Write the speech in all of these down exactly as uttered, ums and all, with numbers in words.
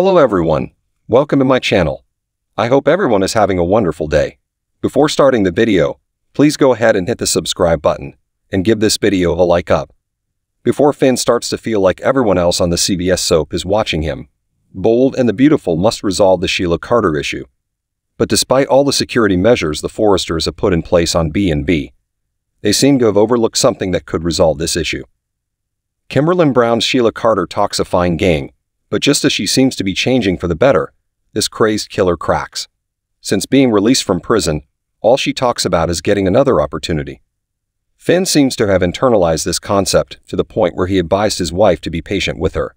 Hello everyone, welcome to my channel. I hope everyone is having a wonderful day. Before starting the video, please go ahead and hit the subscribe button and give this video a like up. Before Finn starts to feel like everyone else on the C B S soap is watching him, Bold and the Beautiful must resolve the Sheila Carter issue. But despite all the security measures the Forresters have put in place on B and B, they seem to have overlooked something that could resolve this issue. Kimberlyn Brown's Sheila Carter talks a fine game, but just as she seems to be changing for the better, this crazed killer cracks. Since being released from prison, all she talks about is getting another opportunity. Finn seems to have internalized this concept to the point where he advised his wife to be patient with her.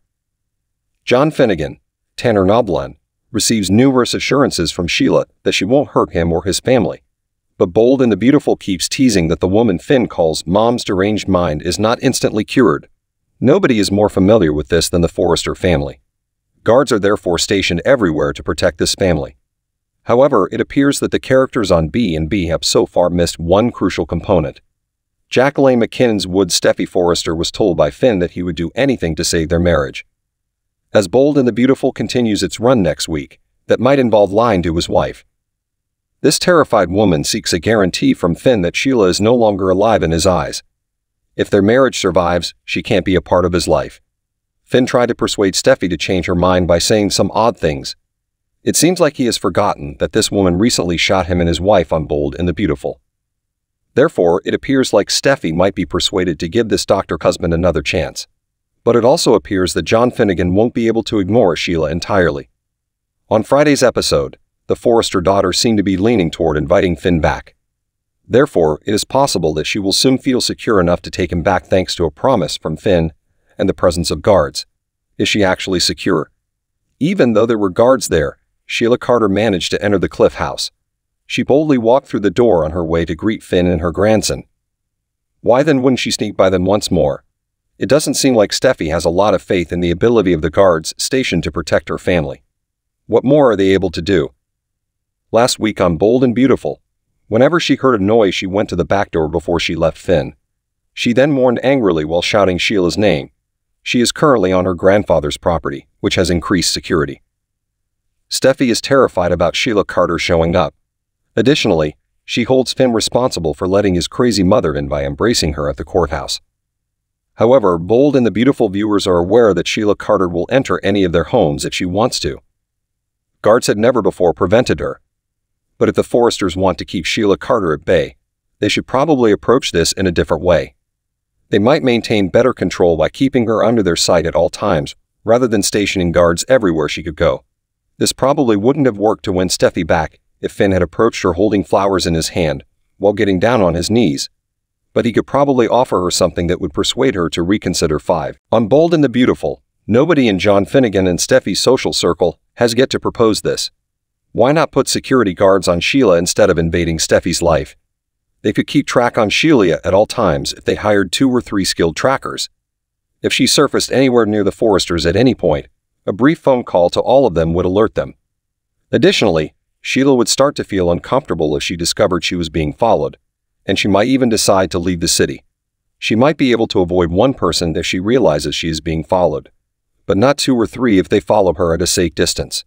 John Finnegan, Tanner Noblen, receives numerous assurances from Sheila that she won't hurt him or his family. But Bold and the Beautiful keeps teasing that the woman Finn calls Mom's deranged mind is not instantly cured. Nobody is more familiar with this than the Forrester family. Guards are therefore stationed everywhere to protect this family. However, it appears that the characters on B and B have so far missed one crucial component. Jacqueline McKinnon's Wood Steffy Forrester was told by Finn that he would do anything to save their marriage. As Bold and the Beautiful continues its run next week, that might involve lying to his wife. This terrified woman seeks a guarantee from Finn that Sheila is no longer alive in his eyes. If their marriage survives, she can't be a part of his life. Finn tried to persuade Steffy to change her mind by saying some odd things. It seems like he has forgotten that this woman recently shot him and his wife on Bold and the Beautiful. Therefore, it appears like Steffy might be persuaded to give this doctor husband another chance. But it also appears that John Finnegan won't be able to ignore Sheila entirely. On Friday's episode, the Forrester daughter seemed to be leaning toward inviting Finn back. Therefore, it is possible that she will soon feel secure enough to take him back thanks to a promise from Finn and the presence of guards. Is she actually secure? Even though there were guards there, Sheila Carter managed to enter the Cliff House. She boldly walked through the door on her way to greet Finn and her grandson. Why then wouldn't she sneak by them once more? It doesn't seem like Steffy has a lot of faith in the ability of the guards stationed to protect her family. What more are they able to do? Last week on Bold and Beautiful, whenever she heard a noise, she went to the back door before she left Finn. She then mourned angrily while shouting Sheila's name. She is currently on her grandfather's property, which has increased security. Steffy is terrified about Sheila Carter showing up. Additionally, she holds Finn responsible for letting his crazy mother in by embracing her at the courthouse. However, Bold and the Beautiful viewers are aware that Sheila Carter will enter any of their homes if she wants to. Guards had never before prevented her. But if the Forresters want to keep Sheila Carter at bay, they should probably approach this in a different way. They might maintain better control by keeping her under their sight at all times, rather than stationing guards everywhere she could go. This probably wouldn't have worked to win Steffy back if Finn had approached her holding flowers in his hand while getting down on his knees. But he could probably offer her something that would persuade her to reconsider. Five. On Bold and the Beautiful, nobody in John Finnegan and Steffy's social circle has yet to propose this. Why not put security guards on Sheila instead of invading Steffy's life? They could keep track on Sheila at all times if they hired two or three skilled trackers. If she surfaced anywhere near the Forresters at any point, a brief phone call to all of them would alert them. Additionally, Sheila would start to feel uncomfortable if she discovered she was being followed, and she might even decide to leave the city. She might be able to avoid one person if she realizes she is being followed, but not two or three if they follow her at a safe distance.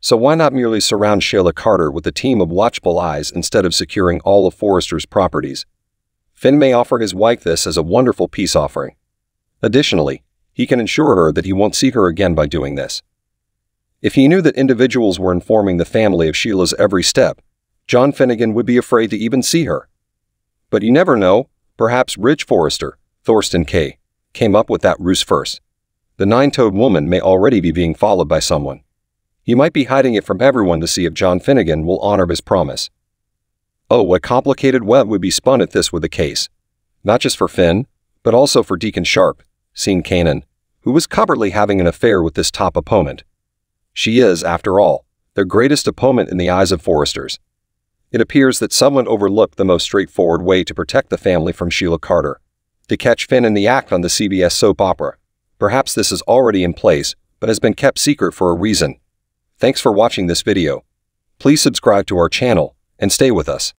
So why not merely surround Sheila Carter with a team of watchful eyes instead of securing all of Forrester's properties? Finn may offer his wife this as a wonderful peace offering. Additionally, he can ensure her that he won't see her again by doing this. If he knew that individuals were informing the family of Sheila's every step, John Finnegan would be afraid to even see her. But you never know, perhaps Ridge Forrester, Thorsten K., came up with that ruse first. The nine-toed woman may already be being followed by someone. He might be hiding it from everyone to see if John Finnegan will honor his promise. Oh, what complicated web would be spun if this were the case. Not just for Finn, but also for Deacon Sharp, seen Kanan, who was covertly having an affair with this top opponent. She is, after all, their greatest opponent in the eyes of Forresters. It appears that someone overlooked the most straightforward way to protect the family from Sheila Carter, to catch Finn in the act on the C B S soap opera. Perhaps this is already in place, but has been kept secret for a reason. Thanks for watching this video. Please subscribe to our channel and stay with us.